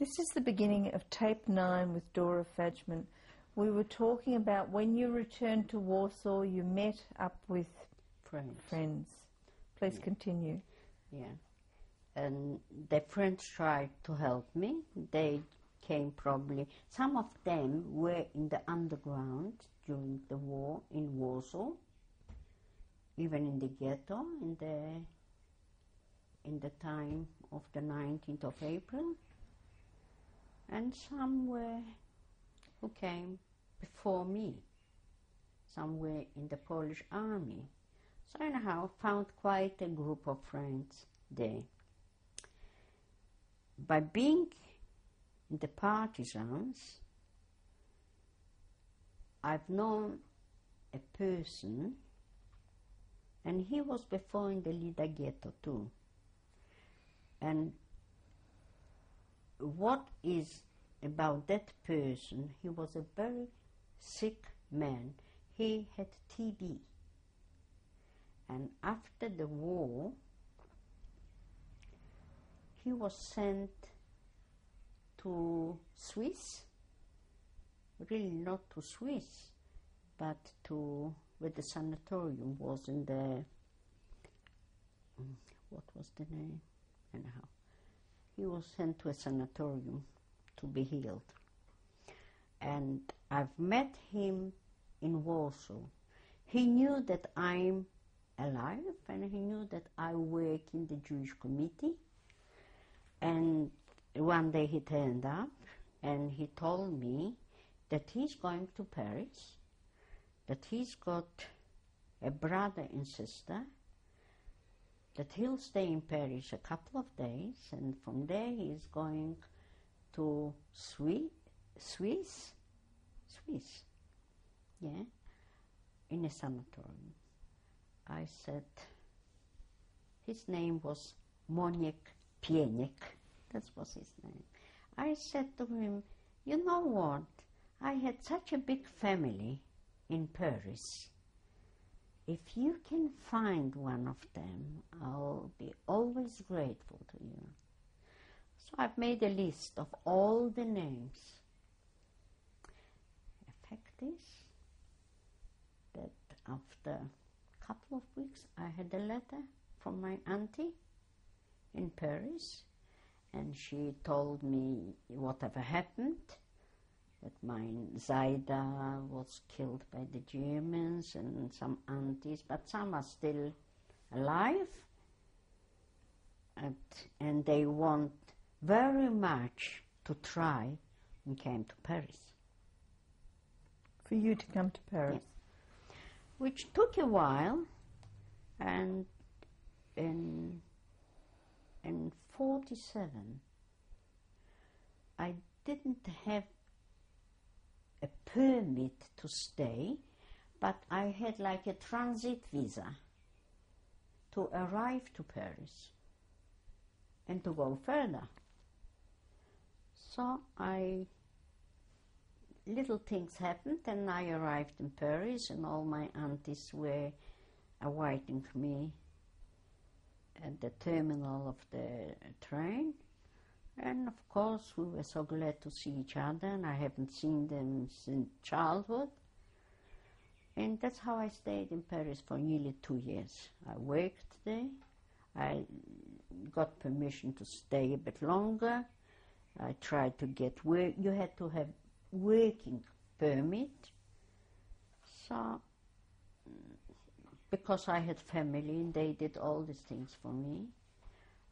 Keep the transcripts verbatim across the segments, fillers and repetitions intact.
This is the beginning of tape nine with Dora Fajgman. We were talking about when you returned to Warsaw, you met up with friends. friends. Please yeah. continue. Yeah. And the friends tried to help me. They came probably, some of them were in the underground during the war in Warsaw, even in the ghetto in the, in the time of the nineteenth of April. And some were who came before me, some were in the Polish army. So anyhow, found quite a group of friends there. By being in the partisans, I've known a person, and he was before in the Lida ghetto too. And what is about that person, he was a very sick man. He had T B. And after the war, he was sent to Swiss, really not to Swiss, but to where the sanatorium was in the, what was the name? Anyhow, he was sent to a sanatorium to be healed. And I've met him in Warsaw. He knew that I'm alive, and he knew that I work in the Jewish committee. And one day he turned up and he told me that he's going to Paris, that he's got a brother and sister, that he'll stay in Paris a couple of days, and from there he's going to Swiss, Swiss, Swiss, yeah, in a sanatorium. I said, his name was Moniek Pienek, that was his name. I said to him, you know what, I had such a big family in Paris. If you can find one of them, I'll be always grateful to you. So I've made a list of all the names. The fact is that after a couple of weeks, I had a letter from my auntie in Paris, and she told me whatever happened, that my Zaida was killed by the Germans and some aunties, but some are still alive, and, and they want very much to try and came to Paris. For you to come to Paris? Yes. Which took a while, and in In forty-seven, I didn't have a permit to stay, but I had like a transit visa to arrive to Paris and to go further. So I, little things happened, and I arrived in Paris, and all my aunties were awaiting me at the terminal of the train, and of course we were so glad to see each other, and I haven't seen them since childhood, and that's how I stayed in Paris for nearly two years. I worked there, I got permission to stay a bit longer, I tried to get work, you had to have working permit, so because I had family and they did all these things for me.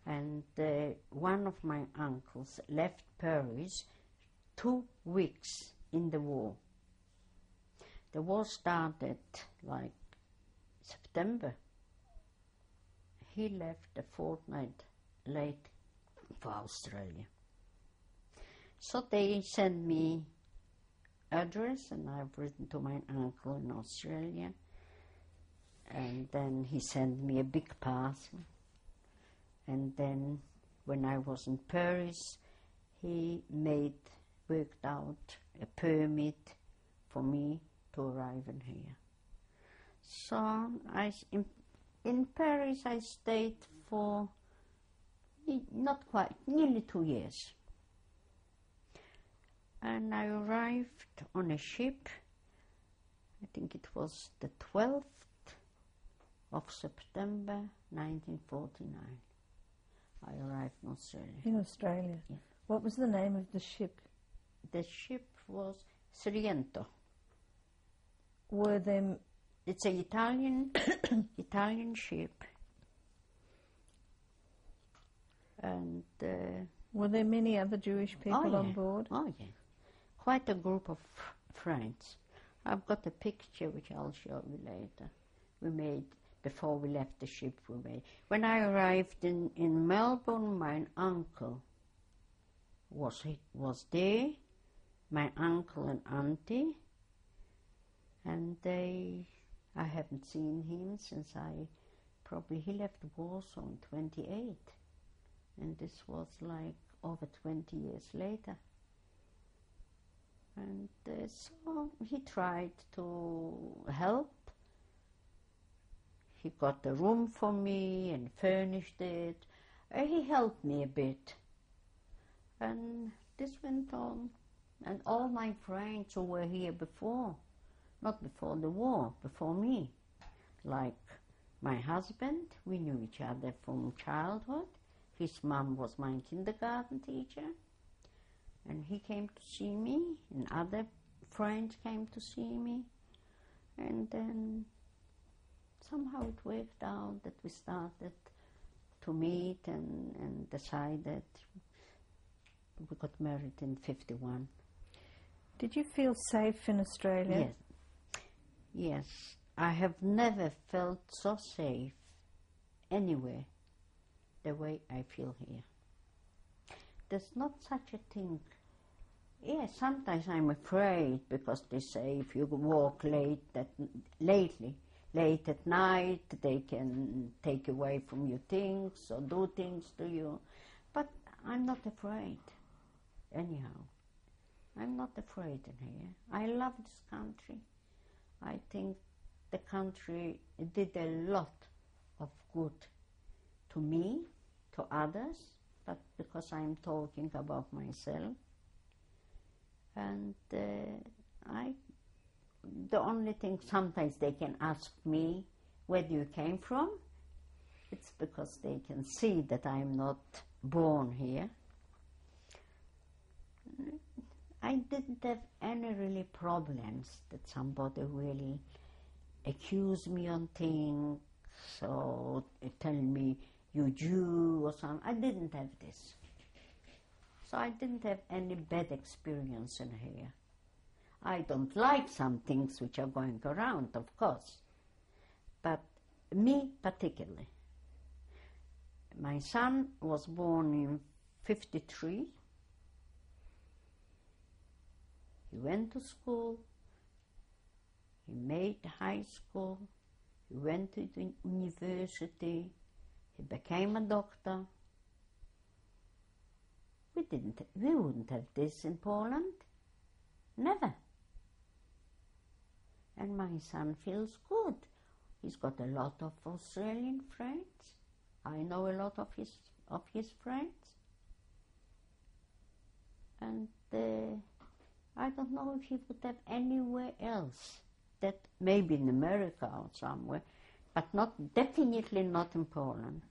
And uh, one of my uncles left Paris two weeks in the war. The war started like September. He left a fortnight late for Australia. So they sent me address, and I've written to my uncle in Australia. And then he sent me a big parcel. And then when I was in Paris, he made, worked out a permit for me to arrive in here. So I, in, in Paris I stayed for not quite, nearly two years. and I arrived on a ship, I think it was the twelfth of September nineteen forty-nine. I arrived in Australia. In Australia? Yeah. What was the name of the ship? The ship was Sriento. Were there... It's an Italian, Italian ship. And... Uh, were there many other Jewish people oh yeah. on board? Oh, yeah. Quite a group of friends. I've got a picture which I'll show you later. We made, before we left the ship, we made. When I arrived in, in Melbourne, my uncle was, was there, my uncle and auntie, and they, I haven't seen him since I, probably he left Warsaw in twenty-eight, and this was like over twenty years later. And uh, so he tried to help. He got a room for me and furnished it. Uh, he helped me a bit. And this went on. And all my friends who were here before, not before the war, before me, like my husband, we knew each other from childhood. His mum was my kindergarten teacher. And he came to see me, and other friends came to see me. And then somehow it worked out that we started to meet and, and decided we got married in fifty-one. Did you feel safe in Australia? Yes. Yes. I have never felt so safe anywhere the way I feel here. There's not such a thing. Yeah, sometimes I'm afraid because they say if you walk late, that lately, late at night, they can take away from you things or do things to you. But I'm not afraid, anyhow. I'm not afraid in here. I love this country. I think the country did a lot of good to me, to others, but because I'm talking about myself. And uh, I, the only thing sometimes they can ask me, where do you came from? It's because they can see that I'm not born here. I didn't have any really problems that somebody really accused me on things, so tell me, you Jew or something. I didn't have this. So I didn't have any bad experience in here. I don't like some things which are going around, of course. But me particularly. My son was born in fifty-three. He went to school. He made high school. He went to the university. He became a doctor. We didn't, we wouldn't have this in Poland. Never. And my son feels good. He's got a lot of Australian friends. I know a lot of his, of his friends. And uh, I don't know if he would have anywhere else, that maybe in America or somewhere, but not, definitely not in Poland.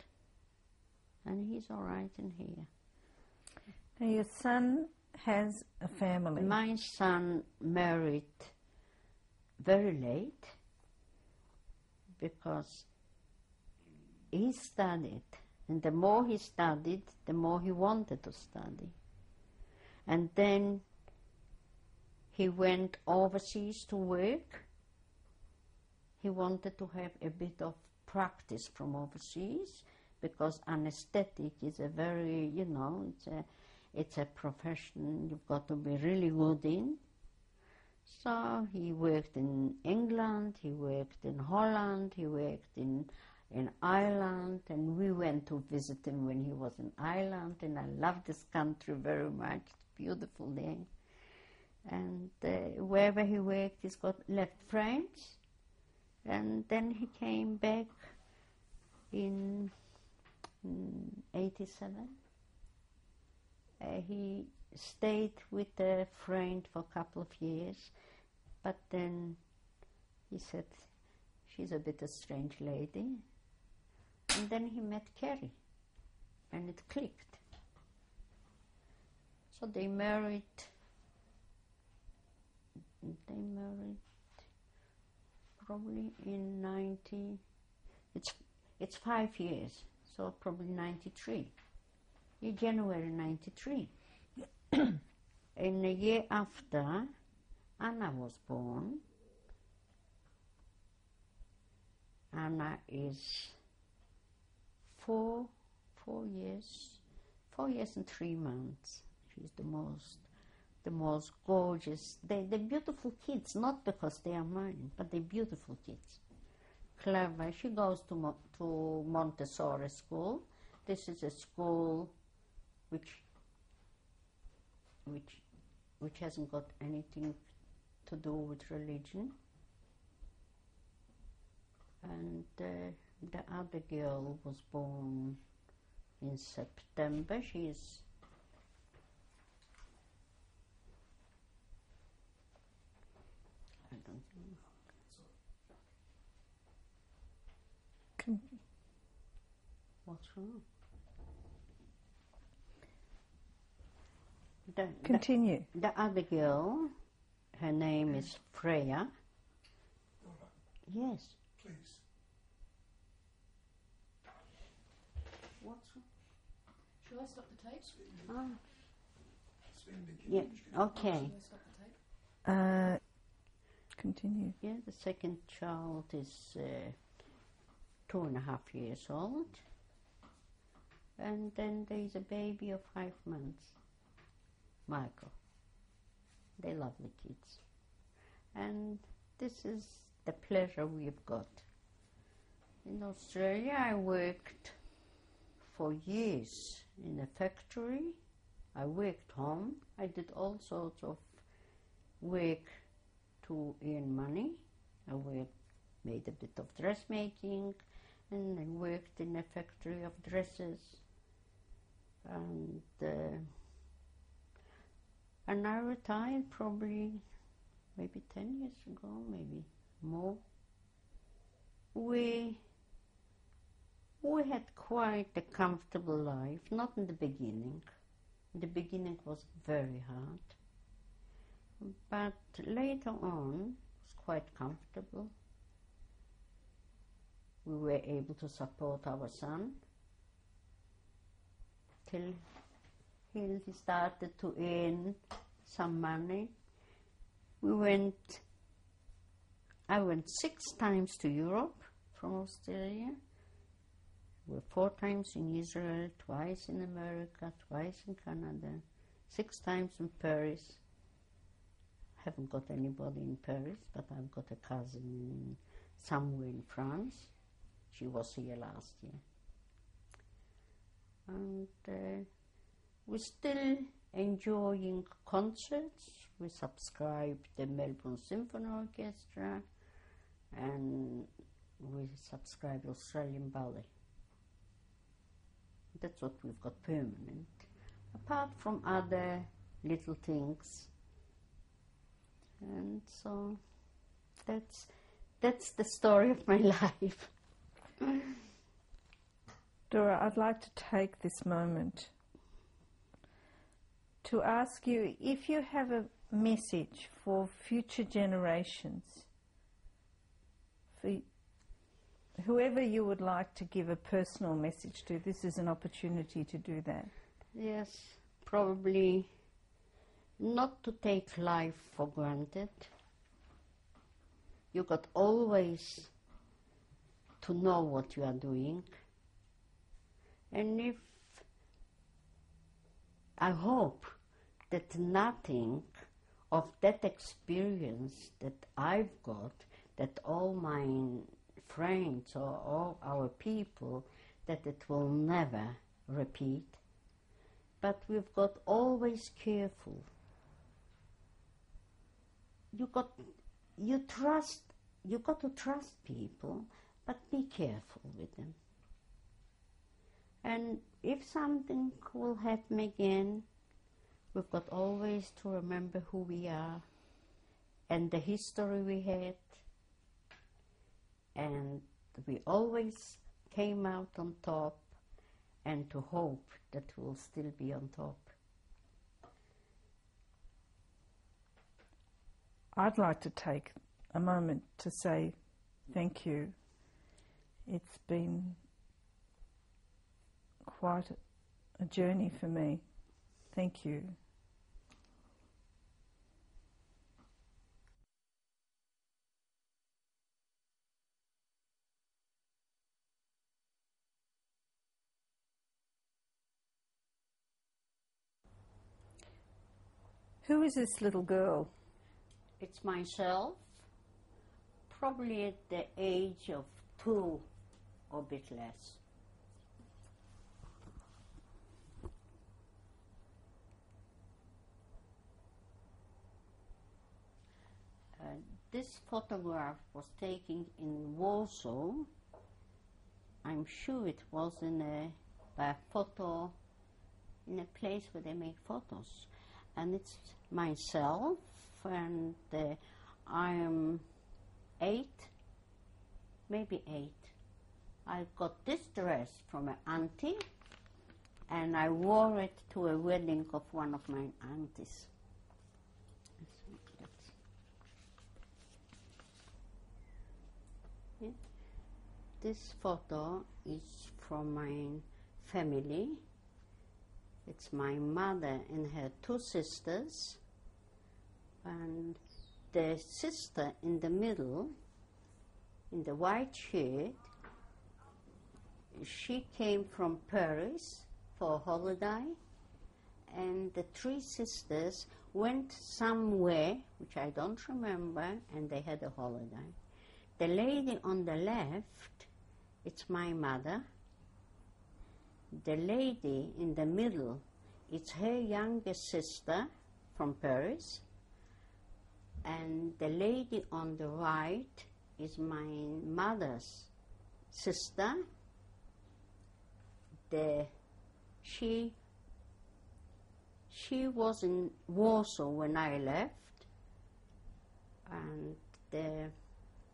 And he's all right in here. Now your son has a family. My son married very late because he studied. And the more he studied, the more he wanted to study. And then he went overseas to work. He wanted to have a bit of practice from overseas because anesthetic is a very, you know, it's a, it's a profession you've got to be really good in. So he worked in England, he worked in Holland, he worked in, in Ireland, and we went to visit him when he was in Ireland, and I love this country very much. It's beautiful there. And uh, wherever he worked, he's got left friends. And then he came back in, in eighty-seven. Uh, he stayed with a friend for a couple of years, but then he said, she's a bit a strange lady. And then he met Carrie, and it clicked. So they married, they married probably in ninety, it's, it's five years, so probably ninety-three. In January ninety-three. And a year after, Anna was born. Anna is four, four years, four years and three months. She's the most, the most gorgeous. They, they're beautiful kids, not because they are mine, but they're beautiful kids. Clever. She goes to Mo to Montessori school. This is a school which, which, which hasn't got anything to do with religion. And uh, the other girl was born in September. She is I don't know. What's wrong? The, Continue. The, the other girl, her name is Freya. Dora. Yes. Please. What's wrong? Shall I stop the tape? Oh. Yeah. Okay. Uh, continue. Yeah, the second child is uh, two and a half years old, and then there is a baby of five months. Michael. They love the kids. And this is the pleasure we've got. In Australia, I worked for years in a factory. I worked home. I did all sorts of work to earn money. I worked, made a bit of dressmaking, and I worked in a factory of dresses. And uh, And I retired probably maybe ten years ago, maybe more. We, we had quite a comfortable life, not in the beginning. The beginning was very hard. But later on, it was quite comfortable. We were able to support our son till he started to earn some money. We went, I went six times to Europe from Australia. We were four times in Israel, twice in America, twice in Canada, six times in Paris. I haven't got anybody in Paris, but I've got a cousin somewhere in France. She was here last year. And uh, we're still enjoying concerts. We subscribe to the Melbourne Symphony Orchestra, and we subscribe to Australian Ballet. That's what we've got permanent. Apart from other little things. And so that's, that's the story of my life. Dora, I'd like to take this moment to ask you if you have a message for future generations, for whoever you would like to give a personal message to. This is an opportunity to do that. Yes, probably not to take life for granted. You got always to know what you are doing, and if I hope that nothing of that experience that I've got, that all my friends or all our people, that it will never repeat. But we've got always careful. You got, you trust, you got to trust people, but be careful with them. And if something will happen again, We've got always to remember who we are and the history we had, and we always came out on top, and to hope that we'll still be on top. I'd like to take a moment to say thank you. It's been quite a journey for me. Thank you. Who is this little girl? It's myself, probably at the age of two or a bit less. Uh, this photograph was taken in Warsaw. I'm sure it was in a, a photo, in a place where they make photos. And it's myself, and uh, I'm eight, maybe eight. I got this dress from an auntie, and I wore it to a wedding of one of my aunties. Yeah. This photo is from my family. It's my mother and her two sisters, and the sister in the middle, in the white shirt, she came from Paris for a holiday, and the three sisters went somewhere, which I don't remember, and they had a holiday. The lady on the left, it's my mother. The lady in the middle, it's her younger sister from Paris. And the lady on the right is my mother's sister. The, she, she was in Warsaw when I left, and, the,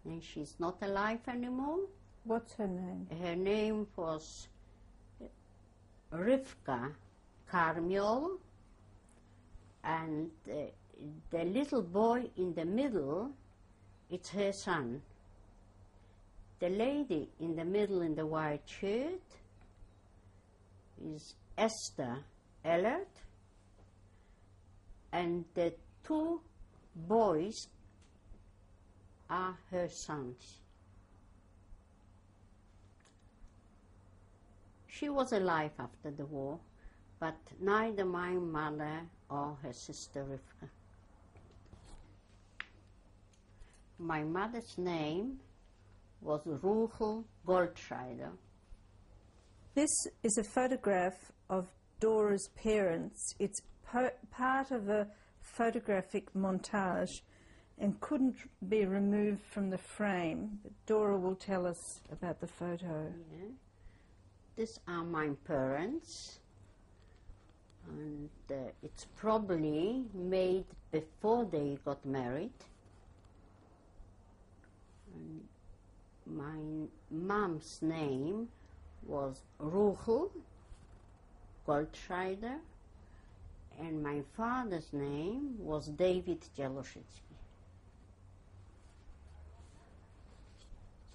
and she's not alive anymore. What's her name? Her name was Rifka Carmiol, and uh, the little boy in the middle, it's her son. The lady in the middle in the white shirt is Esther Ellert, and the two boys are her sons. She was alive after the war, but neither my mother or her sister Rivka. My mother's name was Ruchl Goldszajder. This is a photograph of Dora's parents. It's po part of a photographic montage and couldn't be removed from the frame. But Dora will tell us about the photo. Yeah. These are my parents, and uh, it's probably made before they got married. And my mom's name was Ruchl Goldszajder, and my father's name was David Jaloszycki.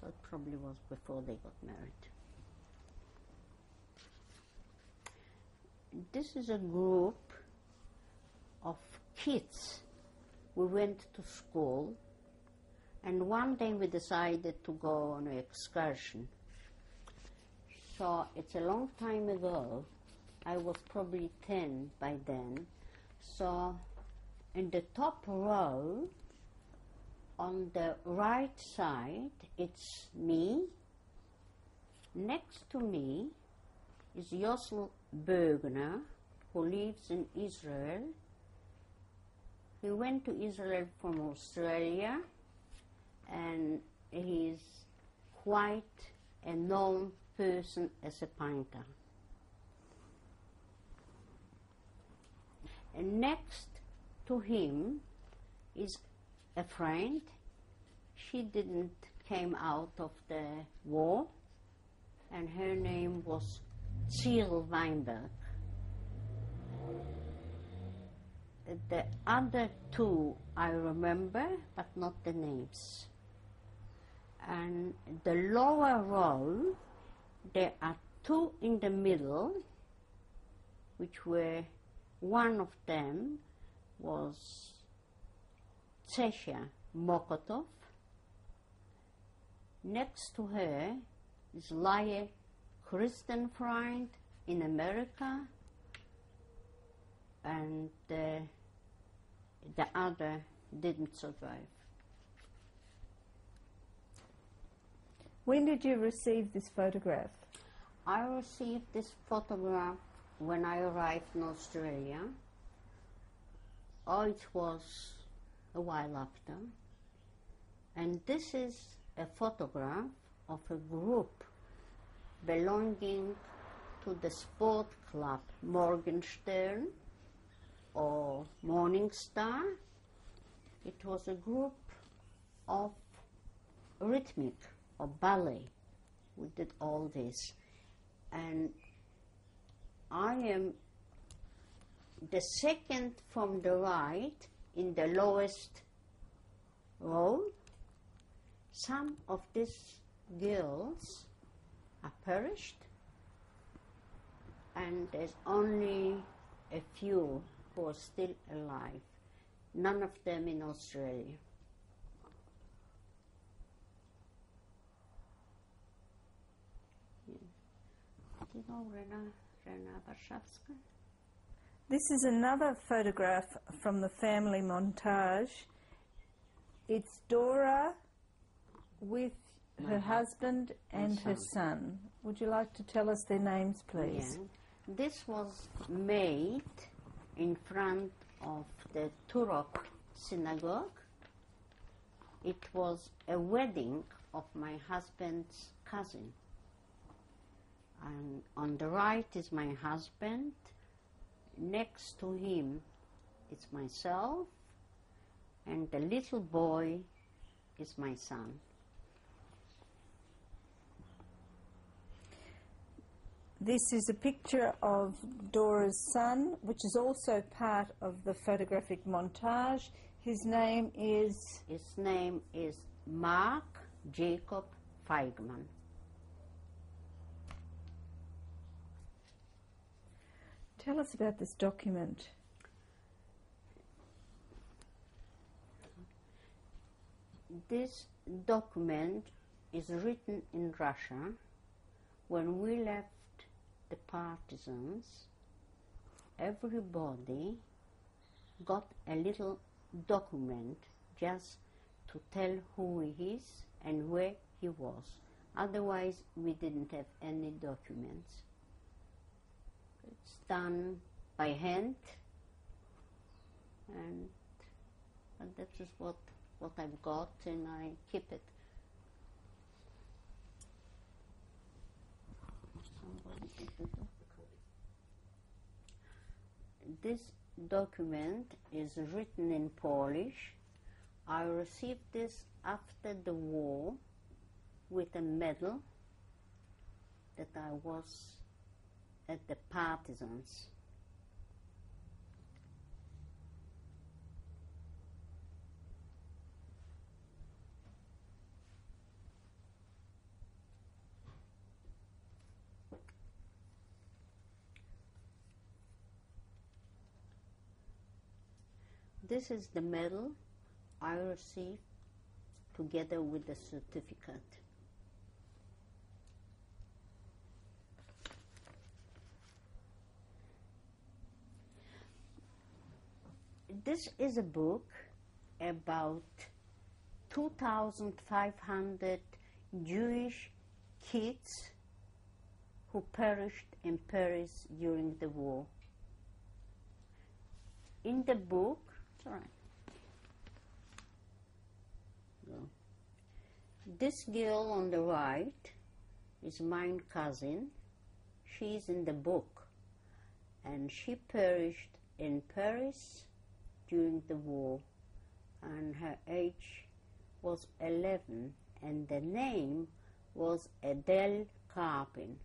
So it probably was before they got married. This is a group of kids. We went to school, and one day we decided to go on an excursion. So it's a long time ago. I was probably ten by then. So in the top row, on the right side, it's me. Next to me is Yosel Bergner, who lives in Israel. He went to Israel from Australia, and he's quite a known person as a painter. And next to him is a friend. She didn't came out of the war, and her name was Weinberg. The other two I remember, but not the names. And the lower row, there are two in the middle, which were, one of them was Tsesha Mokotov. Next to her is Laya Christian in America, and uh, the other didn't survive. When did you receive this photograph? I received this photograph when I arrived in Australia. Oh, it was a while after. And this is a photograph of a group belonging to the sport club Morgenstern or Morningstar. It was a group of rhythmic or ballet. We did all this. And I am the second from the right in the lowest row. Some of these girls are perished, and there's only a few who are still alive, none of them in Australia. Do you know Rena, Rena Warszawska? This is another photograph from the family montage. It's Dora with My her husband and son. her son. Would you like to tell us their names, please? Yeah. This was made in front of the Turok synagogue. It was a wedding of my husband's cousin. And on the right is my husband. Next to him is myself. And the little boy is my son. This is a picture of Dora's son, which is also part of the photographic montage. His name is... His name is Mark Jacob Feigman. Tell us about this document. This document is written in Russia when we left the partisans. Everybody got a little document just to tell who he is and where he was. Otherwise, we didn't have any documents. It's done by hand, and, and that is what, what I've got, and I keep it. This document is written in Polish. I received this after the war with a medal that I was at the partisans. This is the medal I received together with the certificate. This is a book about two thousand five hundred Jewish kids who perished in Paris during the war. In the book, It's all right. No. This girl on the right is my cousin. She's in the book, and she perished in Paris during the war, and her age was eleven, and the name was Adele Carpin.